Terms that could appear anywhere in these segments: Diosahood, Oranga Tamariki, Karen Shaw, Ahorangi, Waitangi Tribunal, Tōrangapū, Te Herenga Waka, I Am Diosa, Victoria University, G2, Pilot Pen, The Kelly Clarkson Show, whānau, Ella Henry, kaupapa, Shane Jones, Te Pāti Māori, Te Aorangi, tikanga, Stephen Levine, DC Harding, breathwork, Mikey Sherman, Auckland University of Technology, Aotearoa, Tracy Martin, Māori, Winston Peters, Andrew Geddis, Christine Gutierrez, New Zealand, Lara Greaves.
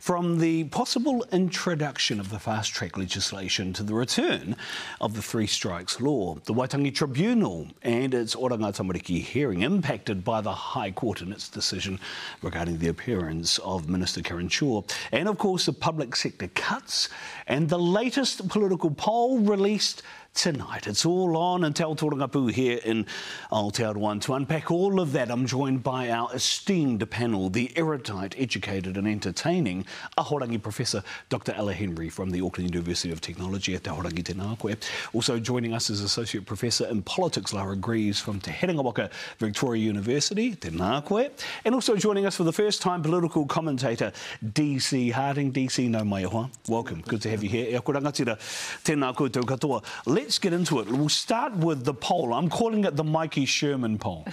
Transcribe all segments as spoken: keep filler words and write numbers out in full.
from the possible introduction of the fast-track legislation to the return of the three strikes law. The Waitangi Tribunal and its Oranga Tamariki hearing impacted by the High Court in its decision regarding the appearance of Minister Karen Shaw. And of course the public sector cuts and the latest political poll released tonight. It's all on until Tōrangapū here in Aotearoa. And to unpack all of that, I'm joined by our esteemed panel, the erudite, educated and entertaining Ahorangi Professor Doctor Ella Henry from the Auckland University of Technology at Te Aorangi tēnā koe. Also joining us is Associate Professor in Politics Lara Greaves from Te Herenga Waka, Victoria University, tēnā koe. And also joining us for the first time, political commentator D C Harding. D C, nau mai oha. Welcome. Good to have you here. E a ko rangatira, tēnā koutou katoa. Let's get into it. We'll start with the poll. I'm calling it the Mikey Sherman poll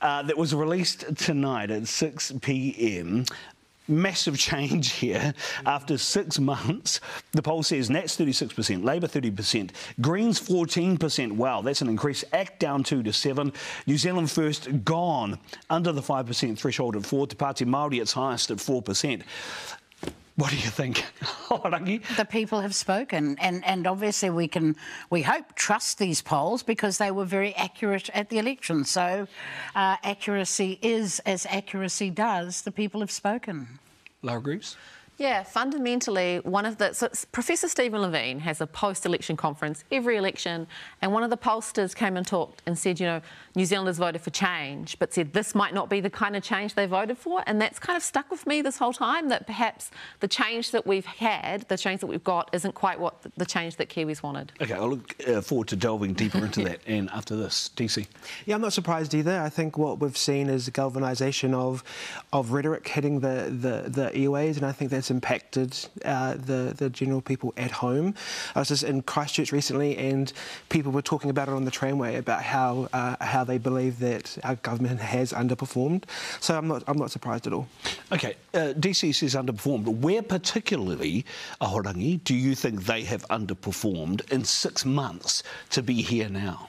uh, that was released tonight at six p m Massive change here. After six months, the poll says Nats thirty-six percent, Labour thirty percent, Greens fourteen percent. Wow, that's an increase. ACT down two to seven. New Zealand First gone under the five percent threshold at four. Te Pāti Māori its highest at four percent. What do you think, Orangi? The people have spoken, and, and obviously we can, we hope, trust these polls because they were very accurate at the election. So uh, accuracy is as accuracy does. The people have spoken. Lara Greaves? Yeah, fundamentally, one of the... So Professor Stephen Levine has a post-election conference every election, and one of the pollsters came and talked and said, you know, New Zealanders voted for change, but said this might not be the kind of change they voted for, and that's kind of stuck with me this whole time, that perhaps the change that we've had, the change that we've got, isn't quite what the change that Kiwis wanted. OK, I look uh, forward to delving deeper into that, and after this, D C. Yeah, I'm not surprised either. I think what we've seen is a galvanisation of, of rhetoric hitting the, the, the airways, and I think that's impacted uh, the, the general people at home. I was just in Christchurch recently and people were talking about it on the tramway, about how uh, how they believe that our government has underperformed. So I'm not, I'm not surprised at all. OK, uh, D C says underperformed. Where particularly, Ahorangi, do you think they have underperformed in six months to be here now?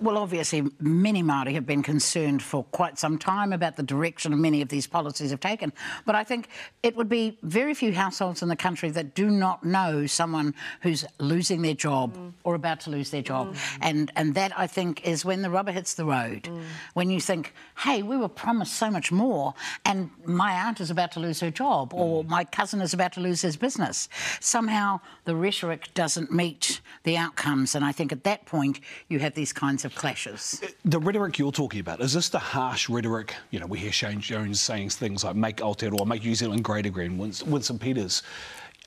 Well, obviously, many Māori have been concerned for quite some time about the direction many of these policies have taken. But I think it would be very few households in the country that do not know someone who's losing their job mm. or about to lose their job. Mm. And, and that, I think, is when the rubber hits the road, mm. when you think, hey, we were promised so much more and my aunt is about to lose her job mm. or my cousin is about to lose his business. Somehow the rhetoric doesn't meet the outcomes. And I think at that point you have these kinds of clashes. The rhetoric you're talking about, is this the harsh rhetoric? You know, we hear Shane Jones saying things like make Aotearoa, make New Zealand great again. Winston Peters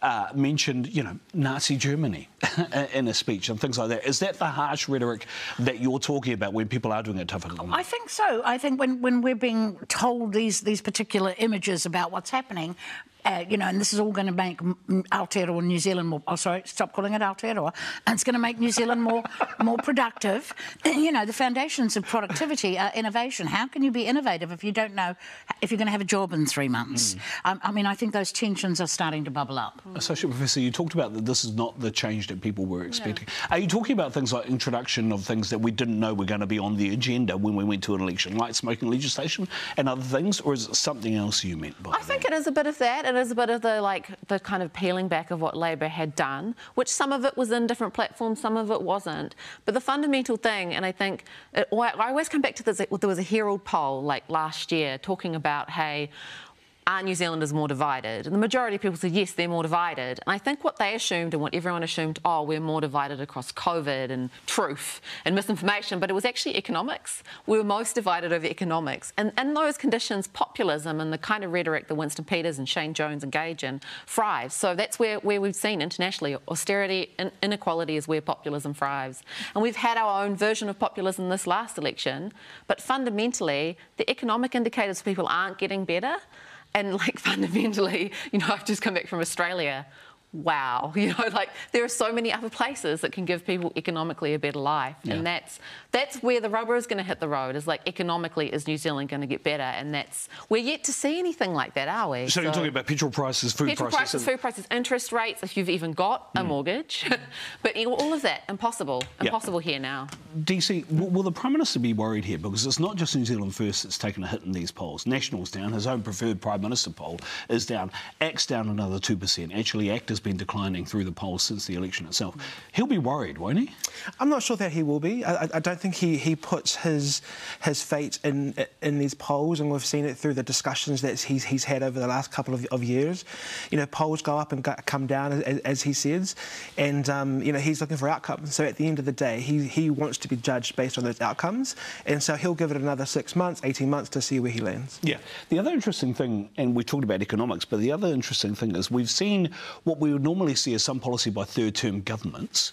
uh, mentioned, you know, Nazi Germany in a speech and things like that. Is that the harsh rhetoric that you're talking about when people are doing it tougher? I think so. I think when, when we're being told these, these particular images about what's happening, Uh, you know, and this is all going to make Aotearoa New Zealand more... Oh, sorry, stop calling it Aotearoa. And it's going to make New Zealand more more productive. You know, the foundations of productivity are innovation. How can you be innovative if you don't know if you're going to have a job in three months? Mm. Um, I mean, I think those tensions are starting to bubble up. Mm. Associate Professor, you talked about that this is not the change that people were expecting. No. Are you talking about things like introduction of things that we didn't know were going to be on the agenda when we went to an election, like smoking legislation and other things, or is it something else you meant by that? I think it is a bit of that. It is a bit of the, like, the kind of peeling back of what Labour had done, which some of it was in different platforms, some of it wasn't. But the fundamental thing, and I think... It, I always come back to this, there was a Herald poll, like, last year talking about, hey, are New Zealanders more divided? And the majority of people said, yes, they're more divided. And I think what they assumed and what everyone assumed, oh, we're more divided across COVID and truth and misinformation, but it was actually economics. We were most divided over economics. And in those conditions, populism and the kind of rhetoric that Winston Peters and Shane Jones engage in thrives. So that's where, where we've seen internationally austerity and inequality is where populism thrives. And we've had our own version of populism this last election, but fundamentally, the economic indicators for people aren't getting better. And, like, fundamentally, you know, I've just come back from Australia. wow, you know, like there are so many other places that can give people economically a better life, yeah. and that's that's where the rubber is going to hit the road. Is like economically, is New Zealand going to get better? And that's we're yet to see anything like that, are we? So, so you're talking about petrol prices, food petrol prices, prices and... food prices, interest rates. If you've even got mm. a mortgage, but all of that impossible, impossible yeah. here now. D C, will the Prime Minister be worried here, because it's not just New Zealand First that's taken a hit in these polls? National's down, his own preferred Prime Minister poll is down. Act's down another two percent. Actually, Act is been declining through the polls since the election itself. He'll be worried, won't he? I'm not sure that he will be. I, I don't think he, he puts his his fate in in these polls, and we've seen it through the discussions that he's he's had over the last couple of, of years. You know, polls go up and go, come down, as, as he says, and um, you know he's looking for outcomes. So at the end of the day, he he wants to be judged based on those outcomes, and so he'll give it another six months, eighteen months to see where he lands. Yeah. The other interesting thing, and we talked about economics, but the other interesting thing is we've seen what we we would normally see as some policy by third-term governments,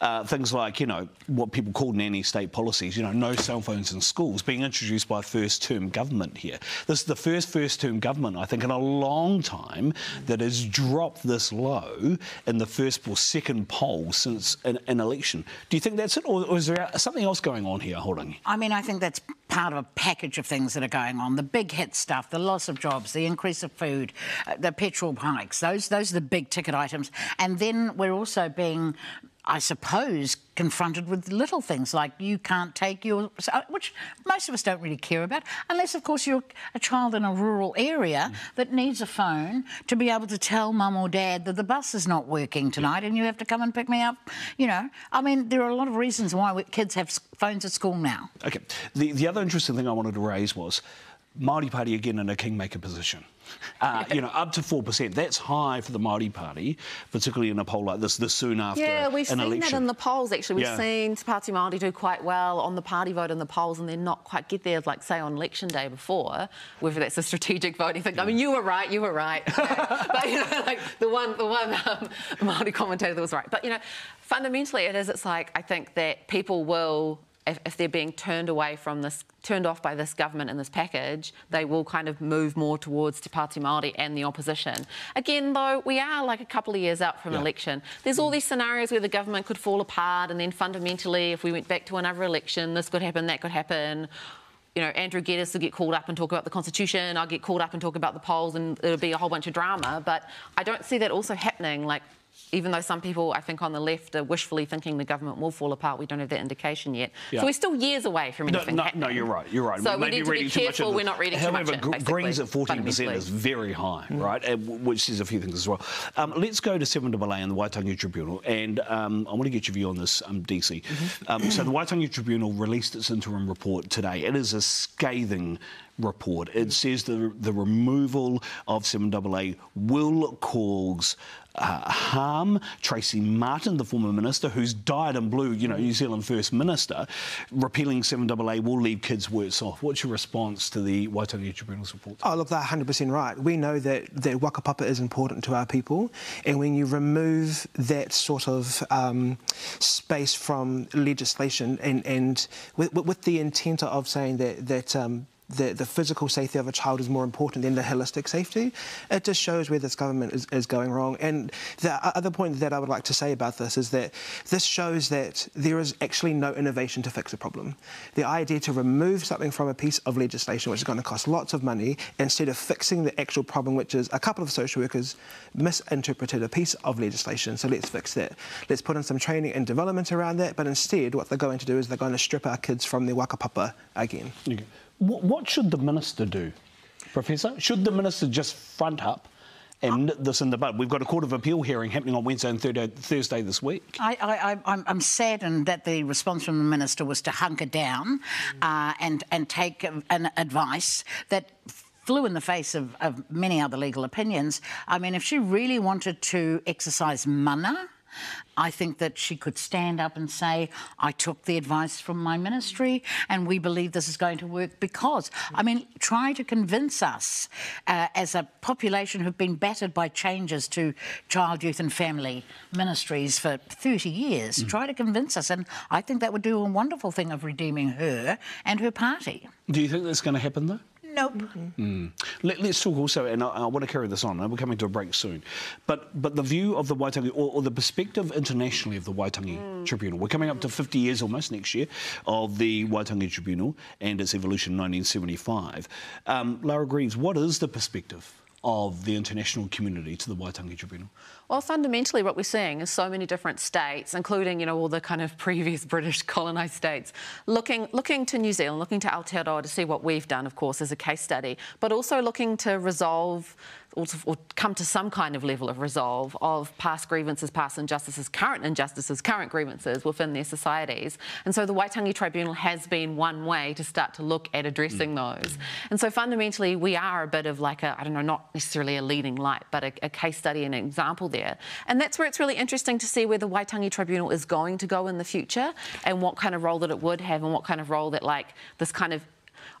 uh, things like, you know, what people call nanny-state policies, you know, no cell phones in schools, being introduced by a first-term government here. This is the first first-term government, I think, in a long time that has dropped this low in the first or second poll since an, an election. Do you think that's it, or, or is there something else going on here, Horangi? I mean, I think that's part of a package of things that are going on, the big hit stuff, the loss of jobs, the increase of food, uh, the petrol hikes, those, those are the big-ticket items. And then we're also being, I suppose, confronted with little things like you can't take your... which most of us don't really care about, unless, of course, you're a child in a rural area mm. that needs a phone to be able to tell mum or dad that the bus is not working tonight and you have to come and pick me up, you know. I mean, there are a lot of reasons why we, kids have phones at school now. OK. The, the other interesting thing I wanted to raise was Māori Party again in a kingmaker position. Uh, you know, up to four percent. That's high for the Māori Party, particularly in a poll like this, this soon after an election. Yeah, we've seen election. that in the polls, actually. We've yeah. seen Te Pāti Māori do quite well on the party vote in the polls and then not quite get there, like, say, on election day before, whether that's a strategic voting thing. Yeah. I mean, you were right, you were right. But, you know, like, the one, the one um, Māori commentator that was right. But, you know, fundamentally it is, it's like, I think that people will... If, if they're being turned away from this, turned off by this government and this package, they will kind of move more towards Te Pāti Māori and the opposition. Again, though, we are like a couple of years out from yeah. election. There's all these scenarios where the government could fall apart, and then fundamentally, if we went back to another election, this could happen, that could happen. You know, Andrew Geddis will get called up and talk about the Constitution, I'll get called up and talk about the polls, and it'll be a whole bunch of drama. But I don't see that also happening, like... Even though some people, I think, on the left are wishfully thinking the government will fall apart, we don't have that indication yet. Yeah. So we're still years away from anything no, no, happening. No, you're right, you're right. So we, we need to be careful, we're not reading too much of it, basically. However, Greens at fourteen percent is very high, mm. right, and, which says a few things as well. Um, let's go to seven double A and the Waitangi Tribunal, and um, I want to get your view on this, um, D C. Mm-hmm. um, so the Waitangi Tribunal released its interim report today. It is a scathing report. It says the, the removal of seven double A will cause... Uh, harm. Tracy Martin, the former minister, who's dyed in blue, you know, New Zealand First Minister, repealing seven double A will leave kids worse off. What's your response to the Waitangi Tribunal's report? Oh, look, they're one hundred percent right. We know that, that Waka Papa is important to our people, and when you remove that sort of um, space from legislation and, and with, with the intent of saying that... that um, The, the physical safety of a child is more important than the holistic safety. It just shows where this government is, is going wrong. And the other point that I would like to say about this is that this shows that there is actually no innovation to fix a problem. The idea to remove something from a piece of legislation, which is going to cost lots of money, instead of fixing the actual problem, which is a couple of social workers misinterpreted a piece of legislation, so let's fix that. Let's put in some training and development around that, but instead what they're going to do is they're going to strip our kids from their waka papa again. Okay. What should the minister do, Professor? Should the minister just front up and nip this in the bud? We've got a Court of Appeal hearing happening on Wednesday and Thursday this week. I, I, I'm, I'm saddened that the response from the minister was to hunker down uh, and, and take an advice that... flew in the face of, of many other legal opinions. I mean, if she really wanted to exercise mana, I think that she could stand up and say, I took the advice from my ministry and we believe this is going to work because... I mean, try to convince us uh, as a population who've been battered by changes to child, youth and family ministries for thirty years. Mm. Try to convince us, and I think that would do a wonderful thing of redeeming her and her party. Do you think that's going to happen, though? nope. Mm-hmm. mm. Let, let's talk also, and I, I want to carry this on, and we're coming to a break soon, but but the view of the Waitangi, or, or the perspective internationally of the Waitangi mm. Tribunal. We're coming up to fifty years almost next year of the Waitangi Tribunal and its evolution in nineteen seventy-five. Um, Lara Greaves, what is the perspective of the international community to the Waitangi Tribunal? Well, fundamentally what we're seeing is so many different states, including, you know, all the kind of previous British colonised states, looking looking to New Zealand, looking to Aotearoa to see what we've done, of course, as a case study, but also looking to resolve or, to, or come to some kind of level of resolve of past grievances, past injustices, current injustices, current grievances within their societies. And so the Waitangi Tribunal has been one way to start to look at addressing mm. those. And so fundamentally we are a bit of like a, I don't know, not necessarily a leading light, but a, a case study and an example there. And that's where it's really interesting to see where the Waitangi Tribunal is going to go in the future and what kind of role that it would have and what kind of role that like this kind of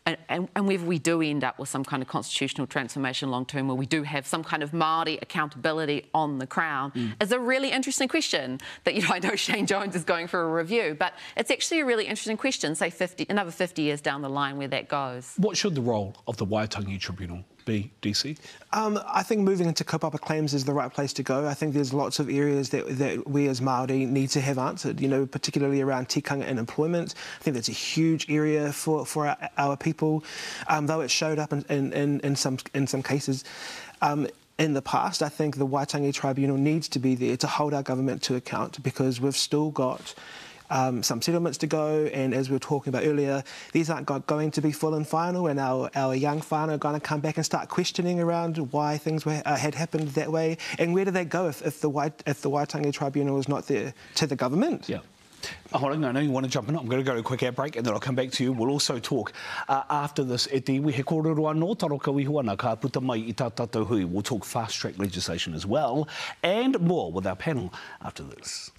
And, and, and whether we do end up with some kind of constitutional transformation long-term where we do have some kind of Māori accountability on the Crown mm. is a really interesting question that, you know, I know Shane Jones is going for a review, but it's actually a really interesting question, say fifty, another fifty years down the line where that goes. What should the role of the Waitangi Tribunal be, D C? Um, I think moving into kaupapa claims is the right place to go. I think there's lots of areas that, that we as Māori need to have answered, you know, particularly around tikanga and employment. I think that's a huge area for, for our, our people, um, though it showed up in, in, in, some, in some cases. Um, In the past, I think the Waitangi Tribunal needs to be there to hold our government to account because we've still got Um, some settlements to go, and as we were talking about earlier, these aren't got going to be full and final, and our, our young whānau are going to come back and start questioning around why things were, uh, had happened that way, and where do they go if, if, the, if the Waitangi Tribunal is not there? To the government? Yeah. Hold on, I know you want to jump in. I'm going to go to a quick air break and then I'll come back to you. We'll also talk uh, after this. E te iwi he kōrero anō, taro ka wihuana, ka puta mai i tā tātou hui. We'll talk fast-track legislation as well and more with our panel after this.